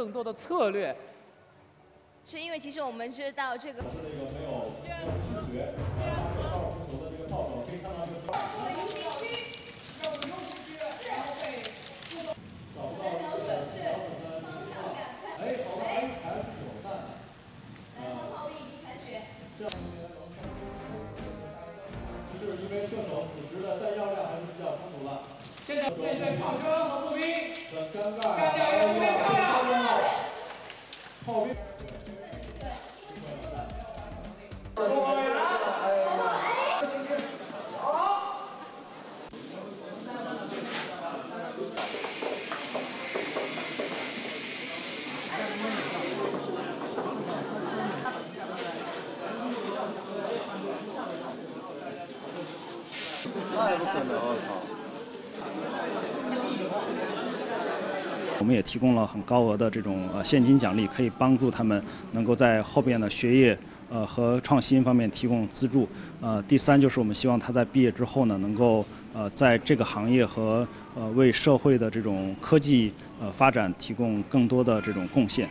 更多的策略。是因为其实我们知道这个。 我们也提供了很高额的这种现金奖励，可以帮助他们能够在后边的学业和创新方面提供资助。第三就是我们希望他在毕业之后呢，能够在这个行业和为社会的这种科技发展提供更多的这种贡献。